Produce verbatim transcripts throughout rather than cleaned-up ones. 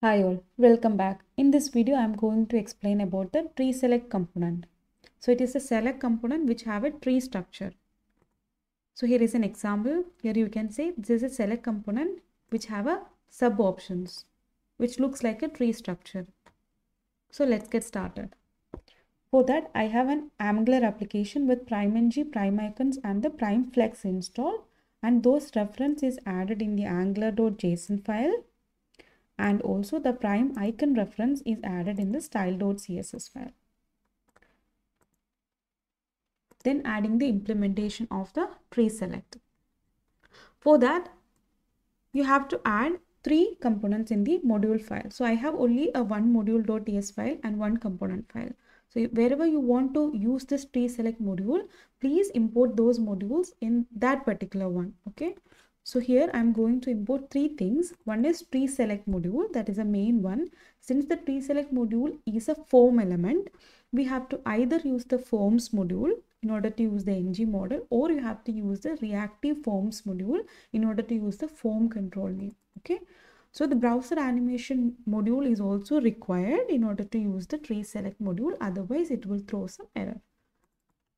Hi all, welcome back. In this video I am going to explain about the tree select component. So it is a select component which have a tree structure. So here is an example. Here you can say this is a select component which have a sub options which looks like a tree structure. So let's get started. For that I have an Angular application with PrimeNG, prime icons and the PrimeFlex installed, and those reference is added in the Angular.json file. And also the prime icon reference is added in the style.css file. Then adding the implementation of the tree select. For that, you have to add three components in the module file. So I have only a one module.ts file and one component file. So wherever you want to use this tree select module, please import those modules in that particular one. Okay. So here I'm going to import three things. One is tree select module, that is a main one. Since the tree select module is a form element, we have to either use the forms module in order to use the N G model, or you have to use the reactive forms module in order to use the form control name. Okay. So the browser animation module is also required in order to use the tree select module, otherwise it will throw some error.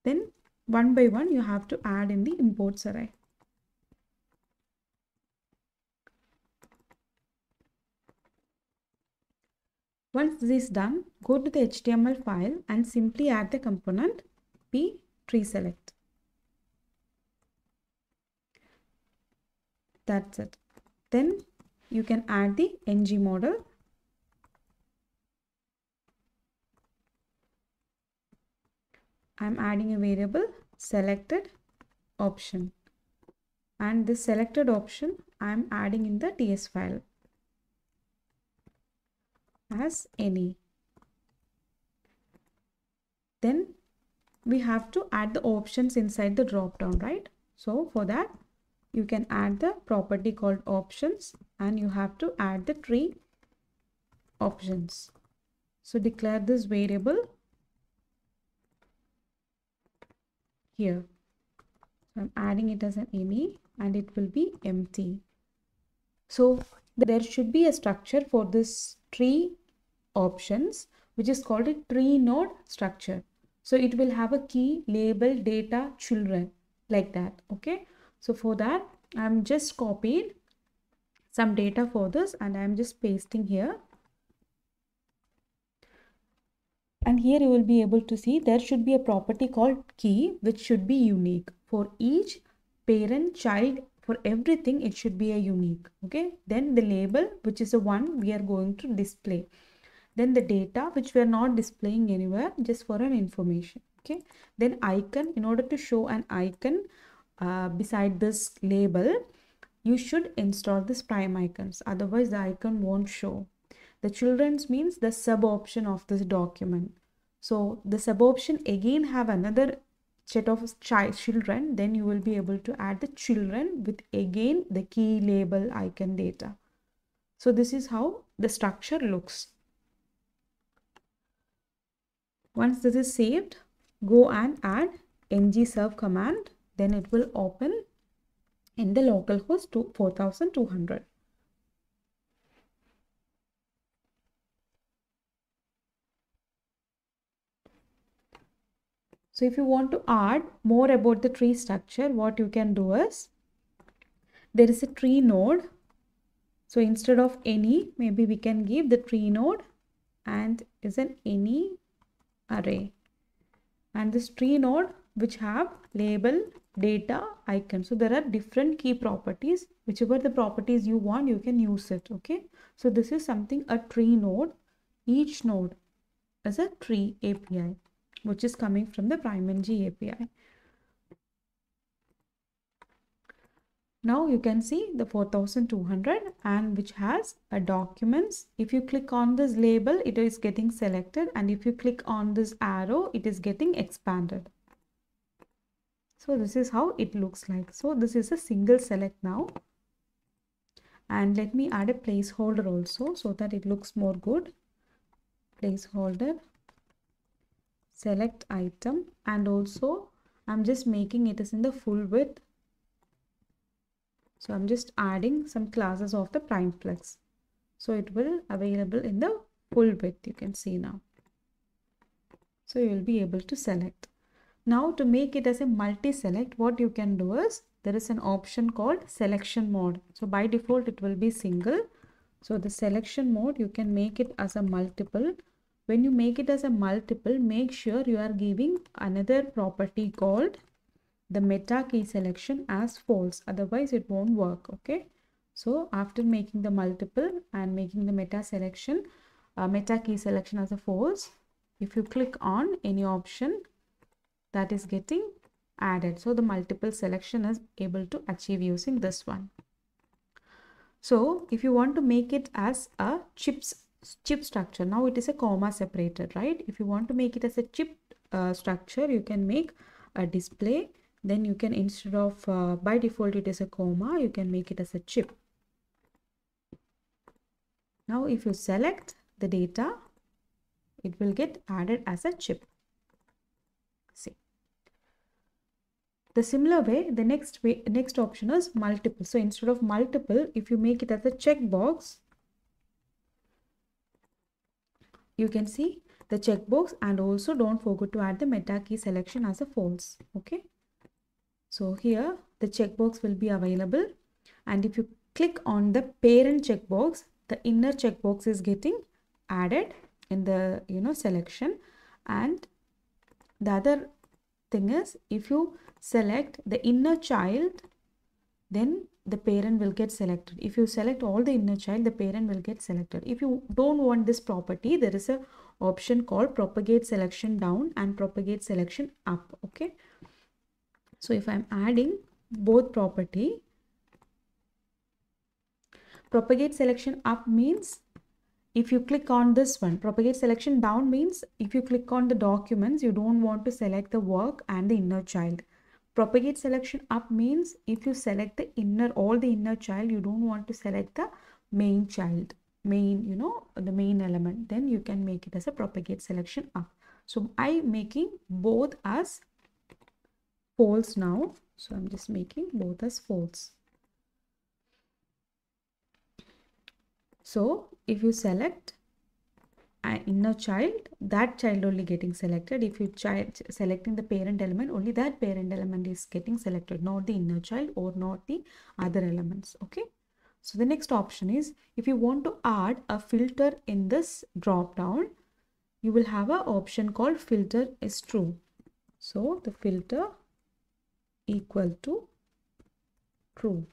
Then one by one you have to add in the imports array. Once this is done, go to the H T M L file and simply add the component p-tree-select. That's it. Then you can add the N G model. I'm adding a variable selected option, and this selected option I'm adding in the T S file as any. Then we have to add the options inside the drop down, right? So for that you can add the property called options, and you have to add the tree options. So declare this variable here. So I'm adding it as an any, and it will be empty. So there should be a structure for this tree options which is called a tree node structure. So it will have a key, label, data, children, like that. Okay, so for that I'm just copied some data for this and I'm just pasting here, and here you will be able to see there should be a property called key which should be unique for each parent, child. For everything it should be a unique. Okay, then the label, which is the one we are going to display, then the data, which we are not displaying anywhere, just for an information. Okay, then icon, in order to show an icon uh, beside this label you should install this prime icons, otherwise the icon won't show. The children's means the sub option of this document, so the sub option again have another set of child children, then you will be able to add the children with again the key, label, icon, data. So this is how the structure looks. Once this is saved, go and add ng serve command, then it will open in the localhost to four thousand two hundred. So if you want to add more about the tree structure, what you can do is, there is a tree node. So instead of any, maybe we can give the tree node and is an any array. And this tree node which have label, data, icon. So there are different key properties. Whichever the properties you want, you can use it. Okay. So this is something a tree node. Each node is a tree A P I, which is coming from the PrimeNG A P I. Now you can see the four thousand two hundred, and which has a documents. If you click on this label, it is getting selected, and if you click on this arrow, it is getting expanded. So this is how it looks like. So this is a single select now. And let me add a placeholder also so that it looks more good. Placeholder. Select item, and also I'm just making it is in the full width. So I'm just adding some classes of the PrimeFlex. So it will available in the full width, you can see now. So you will be able to select. Now to make it as a multi-select, what you can do is, there is an option called selection mode. So by default, it will be single. So the selection mode, you can make it as a multiple. When you make it as a multiple, make sure you are giving another property called the meta key selection as false. Otherwise, it won't work, okay? So after making the multiple and making the meta selection, uh, meta key selection as a false, if you click on any option, that is getting added. So the multiple selection is able to achieve using this one. So if you want to make it as a chips chip structure, now it is a comma separated, right? If you want to make it as a chip uh, structure, you can make a display. Then you can, instead of uh, by default it is a comma, you can make it as a chip. Now if you select the data, it will get added as a chip. See, the similar way, the next way next option is multiple. So instead of multiple, if you make it as a checkbox, you can see the checkbox, and also don't forget to add the meta key selection as a false, okay? So here the checkbox will be available, and if you click on the parent checkbox, the inner checkbox is getting added in the, you know, selection. And the other thing is, if you select the inner child, then the parent will get selected. If you select all the inner child, the parent will get selected. If you don't want this property, there is a option called propagate selection down and propagate selection up, okay? So if I'm adding both property, propagate selection up means if you click on this one, propagate selection down means if you click on the documents, you don't want to select the work and the inner child. Propagate selection up means if you select the inner, all the inner child, you don't want to select the main child, main, you know, the main element, then you can make it as a propagate selection up. So I'm making both as false now. So I'm just making both as false. So if you select an inner child, that child only getting selected. If you child selecting the parent element, only that parent element is getting selected, not the inner child or not the other elements, okay? So the next option is, if you want to add a filter in this drop down, you will have an option called filter is true. So the filter equal to true.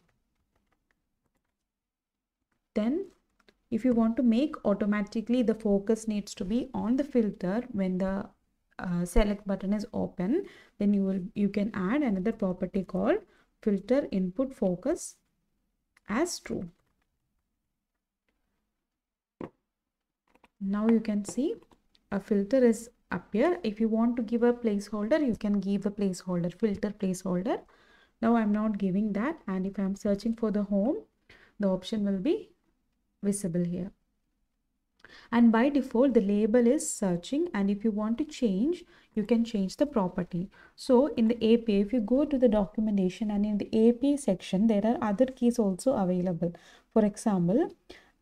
Then if you want to make automatically, the focus needs to be on the filter when the uh, select button is open, then you will you can add another property called filter input focus as true. Now you can see a filter is up here. If you want to give a placeholder, you can give the placeholder filter placeholder. Now I'm not giving that, and if I'm searching for the home, the option will be visible here. And by default, the label is searching, and if you want to change, you can change the property. So in the A P I, if you go to the documentation and in the A P I section, there are other keys also available. For example,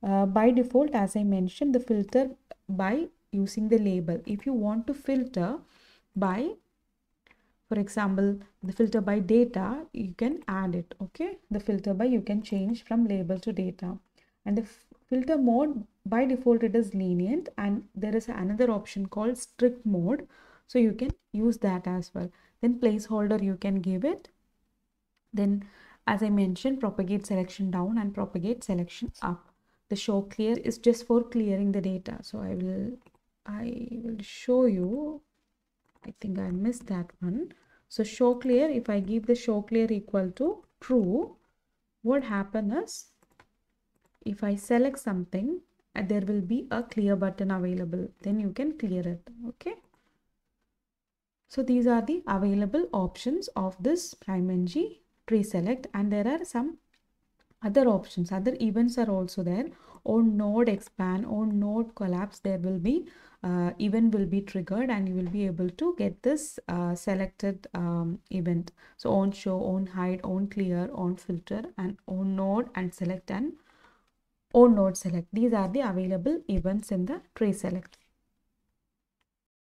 uh, by default, as I mentioned, the filter by using the label. If you want to filter by, for example, the filter by data, you can add it, okay? The filter by, you can change from label to data. And the filter mode, by default it is lenient, and there is another option called strict mode, so you can use that as well. Then placeholder you can give it. Then as I mentioned, propagate selection down and propagate selection up. The show clear is just for clearing the data. So I will I will show you. I think I missed that one. So show clear, if I give the show clear equal to true, what happens is, if I select something, there will be a clear button available. Then you can clear it, okay? So these are the available options of this PrimeNG TreeSelect, and there are some other options, other events are also there. On node expand, on node collapse, there will be uh, event will be triggered, and you will be able to get this uh, selected um, event. So on show, on hide, on clear, on filter, and on node and select and or node select. These are the available events in the tree select.